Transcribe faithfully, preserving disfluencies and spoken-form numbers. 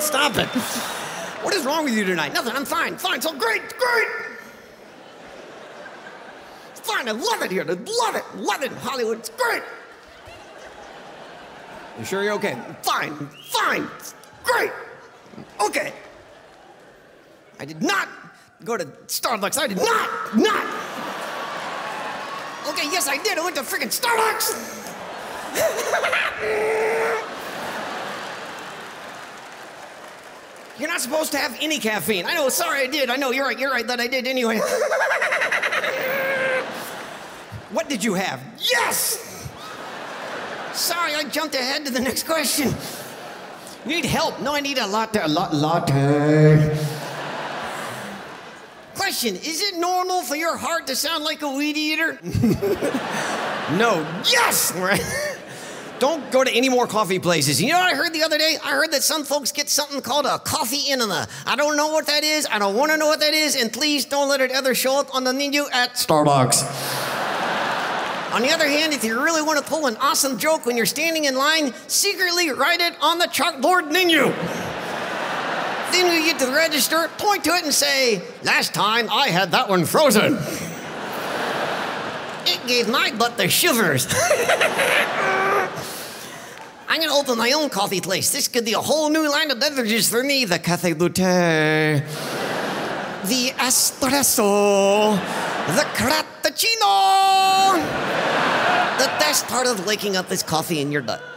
Stop it. What is wrong with you tonight? Nothing, I'm fine, fine, so great, great. It's fine, I love it here, I love it, love it, Hollywood, it's great. You sure you're okay? Fine, fine, great, okay. I did not go to Starbucks, I did not, not. Okay, yes I did, I went to freaking Starbucks. You're not supposed to have any caffeine. I know, sorry I did. I know, you're right, you're right that I did anyway. What did you have? Yes! Sorry, I jumped ahead to the next question. You need help? No, I need a latte. A la latte. Question, is it normal for your heart to sound like a weed eater? No. Yes! Don't go to any more coffee places. You know what I heard the other day? I heard that some folks get something called a coffee enema. I don't know what that is. I don't want to know what that is. And please don't let it ever show up on the menu at Starbucks. On the other hand, if you really want to pull an awesome joke when you're standing in line, secretly write it on the chalkboard menu. Then you get to the register, point to it and say, last time I had that one frozen. It gave my butt the shivers. I'm gonna open my own coffee place. This could be a whole new line of beverages for me. The Café Latte, the Espresso, the Crappuccino. The best part of waking up is coffee in your butt.